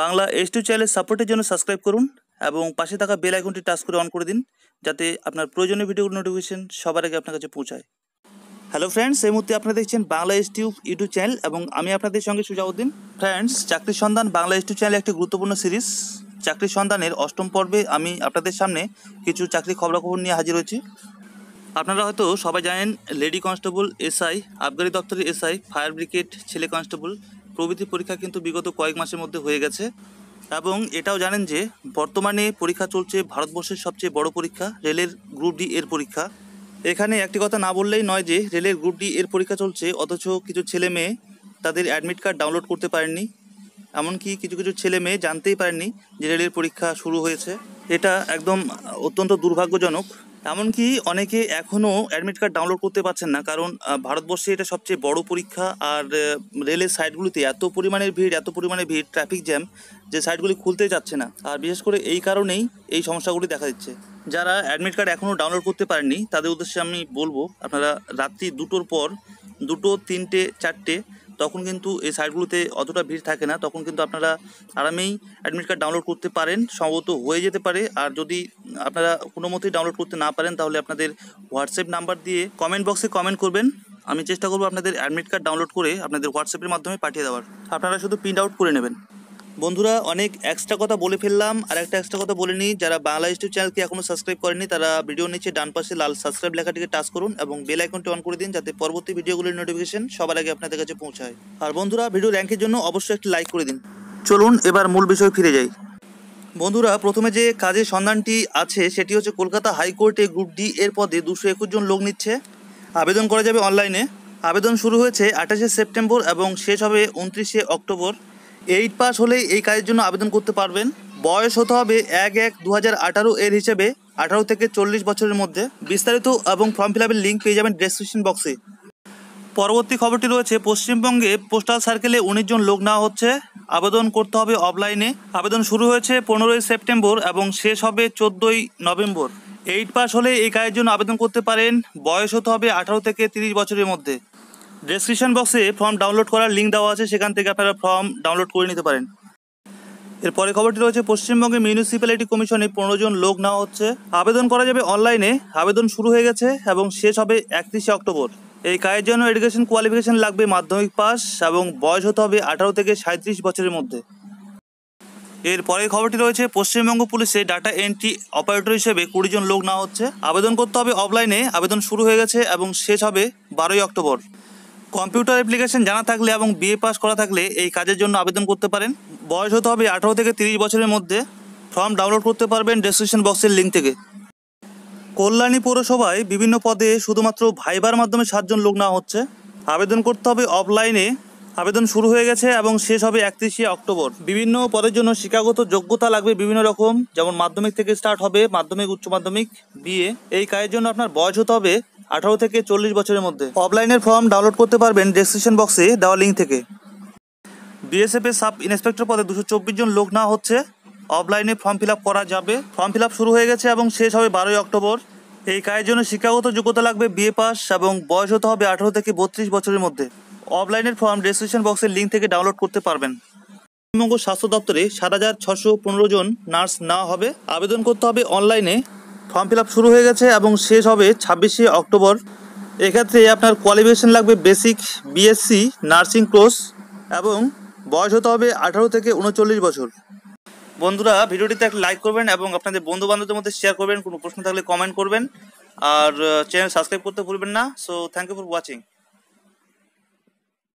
Bangla S to channel সাপোর্টের জন্য subscribe করুন এবং পাশে থাকা বেল আইকনটি টাচ করে অন করে দিন যাতে আপনার প্রয়োজনীয় ভিডিওর নোটিফিকেশন সবার আগে আপনার কাছে পৌঁছায়। হ্যালো ফ্রেন্ডস, এই মুহূর্তে আপনারা দেখছেন Bangla S tube YouTube channel এবং আমি আপনাদের সঙ্গে সুজাউদ্দিন। ফ্রেন্ডস, চাকরির সন্ধান বাংলা এস টিউব চ্যানেল একটি গুরুত্বপূর্ণ সিরিজ। চাকরির সন্ধানের অষ্টম পর্বে আমি আপনাদের সামনে কিছু চাকরি খবরাখবর নিয়ে হাজির হয়েছি। আপনারা হয়তো সবাই জানেন লেডি কনস্টেবল, এসআই, আবগারি দপ্তরের এসআই, ফায়ার ব্রিগেড, ছেলে কনস্টেবল প্রভৃতি পরীক্ষা কিন্তু বিগত কয়েক মাসের মধ্যে হয়ে গেছে এবং এটাও জানেন যে বর্তমানে পরীক্ষা চলছে ভারতবর্ষের সবচেয়ে বড় পরীক্ষা রেলের গ্রুপ ডি এর পরীক্ষা। এখানে একটি কথা না বললেই নয় যে রেলের গ্রুপ ডি এর পরীক্ষা চলছে অথচ কিছু ছেলে মেয়ে তাদের অ্যাডমিট কার্ড ডাউনলোড করতে পারেননি, এমনকি কিছু কিছু ছেলে মেয়ে জানতেই পারেননি যে রেলের পরীক্ষা শুরু হয়েছে। এটা একদম অত্যন্ত দুর্ভাগ্যজনক, এমনকি অনেকে এখনও অ্যাডমিট কার্ড ডাউনলোড করতে পারছেন না, কারণ ভারতবর্ষে এটা সবচেয়ে বড় পরীক্ষা আর রেলের সাইটগুলিতে এত পরিমাণে ভিড় ট্রাফিক জ্যাম যে সাইটগুলি খুলতে যাচ্ছে না, আর বিশেষ করে এই কারণেই এই সমস্যাগুলি দেখা দিচ্ছে। যারা অ্যাডমিট কার্ড এখনও ডাউনলোড করতে পারেননি তাদের উদ্দেশ্যে আমি বলবো আপনারা রাত্রি দুটোর পর, 2, 3, 4 তখন কিন্তু এই সাইটগুলোতে অতটা ভিড় থাকে না, তখন কিন্তু আপনারা আরামেই অ্যাডমিট কার্ড ডাউনলোড করতে পারেন, সম্ভবত হয়ে যেতে পারে। আর যদি আপনারা কোনো মতেই ডাউনলোড করতে না পারেন তাহলে আপনাদের হোয়াটসঅ্যাপ নাম্বার দিয়ে কমেন্ট বক্সে কমেন্ট করবেন, আমি চেষ্টা করবো আপনাদের অ্যাডমিট কার্ড ডাউনলোড করে আপনাদের হোয়াটসঅ্যাপের মাধ্যমে পাঠিয়ে দেওয়ার, আপনারা শুধু প্রিন্ট আউট করে নেবেন। বন্ধুরা, অনেক এক্সট্রা কথা বলে ফেললাম, আর একটা এক্সট্রা কথা বলে নিই, যারা বাংলা ইউটিউব চ্যানেলকে এখনও সাবস্ক্রাইব করেননি তারা ভিডিও নিচে ডান পাশে লাল সাবস্ক্রাইব লেখাটিকে টাচ করুন এবং বেল আইকনটি অন করে দিন যাতে পরবর্তী ভিডিওগুলির নোটিফিকেশন সবার আগে আপনাদের কাছে পৌঁছায়। আর বন্ধুরা, ভিডিও র্যাঙ্কের জন্য অবশ্যই একটি লাইক করে দিন। চলুন এবার মূল বিষয়ে ফিরে যাই। বন্ধুরা, প্রথমে যে কাজের সন্ধানটি আছে সেটি হচ্ছে কলকাতা হাইকোর্টে গ্রুপ ডি এর পদে 221 লোক নিচ্ছে, আবেদন করা যাবে অনলাইনে। আবেদন শুরু হয়েছে 28শে সেপ্টেম্বর এবং শেষ হবে 29শে অক্টোবর। 8 পাস হলেই এই কাজের জন্য আবেদন করতে পারবেন। বয়স হতে হবে 1/1/2018 এর হিসেবে 18 থেকে 40 বছরের মধ্যে। বিস্তারিত এবং ফর্ম ফিল আপের লিঙ্ক পেয়ে যাবেন ডেসক্রিপশন বক্সে। পরবর্তী খবরটি রয়েছে পশ্চিমবঙ্গে পোস্টাল সার্কেলে 19 জন লোক নেওয়া হচ্ছে, আবেদন করতে হবে অফলাইনে। আবেদন শুরু হয়েছে 15ই সেপ্টেম্বর এবং শেষ হবে 14ই নভেম্বর। 8 পাস হলে এই কাজের জন্য আবেদন করতে পারেন, বয়স হতে হবে 18 থেকে 30 বছরের মধ্যে। ডেসক্রিপশন বক্সে ফর্ম ডাউনলোড করার লিঙ্ক দেওয়া আছে, সেখান থেকে আপনারা ফর্ম ডাউনলোড করে নিতে পারেন। এরপরে খবরটি রয়েছে পশ্চিমবঙ্গে মিউনিসিপ্যালিটি কমিশনে 15 জন লোক নেওয়া হচ্ছে, আবেদন করা যাবে অনলাইনে, আবেদন শুরু হয়ে গেছে এবং শেষ হবে 31শে অক্টোবর। এই কাজের জন্য এডুকেশন কোয়ালিফিকেশন লাগবে মাধ্যমিক পাস এবং বয়স হতে হবে 18 থেকে 37 বছরের মধ্যে। এরপরের খবরটি রয়েছে পশ্চিমবঙ্গ পুলিশে ডাটা এন্ট্রি অপারেটর হিসেবে 20 জন লোক নেওয়া হচ্ছে, আবেদন করতে হবে অফলাইনে, আবেদন শুরু হয়ে গেছে এবং শেষ হবে 12ই অক্টোবর। কম্পিউটার অ্যাপ্লিকেশন জানা থাকলে এবং বিএ পাস করা থাকলে এই কাজের জন্য আবেদন করতে পারেন, বয়স হতে হবে 18 থেকে 30 বছরের মধ্যে। ফর্ম ডাউনলোড করতে পারবেন ডেসক্রিপশন বক্সের লিঙ্ক থেকে। কল্যাণী পৌরসভায় বিভিন্ন পদে শুধুমাত্র ভাইবার মাধ্যমে 7 জন লোক নেওয়া হচ্ছে, আবেদন করতে হবে অফলাইনে, আবেদন শুরু হয়ে গেছে এবং শেষ হবে 31শে অক্টোবর। বিভিন্ন পদের জন্য শিক্ষাগত যোগ্যতা লাগবে বিভিন্ন রকম, যেমন মাধ্যমিক থেকে স্টার্ট হবে, মাধ্যমিক, উচ্চ মাধ্যমিক, বিএ। এই কাজের জন্য আপনার বয়স হতে হবে 18 থেকে 40 বছরের মধ্যে। অফলাইনের ফর্ম ডাউনলোড করতে পারবেন ডেসক্রিপশন বক্সে দেওয়া লিঙ্ক থেকে। বিএসএফ এর সাব ইন্সপেক্টর পদে 224 জন লোক নেওয়া হচ্ছে, অফলাইনে ফর্ম ফিল আপ করা যাবে, ফর্ম ফিল আপ শুরু হয়ে গেছে এবং শেষ হবে 12ই অক্টোবর। এই কাজের জন্য শিক্ষাগত যোগ্যতা লাগবে বিএ পাস এবং বয়স হতে হবে 18 থেকে 32 বছরের মধ্যে। অফলাইনের ফর্ম ডেসক্রিপশন বক্সের লিঙ্ক থেকে ডাউনলোড করতে পারবেন। পশ্চিমবঙ্গ স্বাস্থ্য দপ্তরে 7615 জন নার্স নেওয়া হবে, আবেদন করতে হবে অনলাইনে, ফর্ম ফিল আপ শুরু হয়ে গেছে এবং শেষ হবে 26শে অক্টোবর। এক্ষেত্রে আপনার কোয়ালিফিকেশন লাগবে বেসিক বিএসসি নার্সিং কোর্স এবং বয়স হতে হবে 18 থেকে 39 বছর। বন্ধুরা, ভিডিওটিতে একটা লাইক করবেন এবং আপনাদের বন্ধুবান্ধবদের মধ্যে শেয়ার করবেন, কোনো প্রশ্ন থাকলে কমেন্ট করবেন আর চ্যানেল সাবস্ক্রাইব করতে ভুলবেন না। So thank you for watching.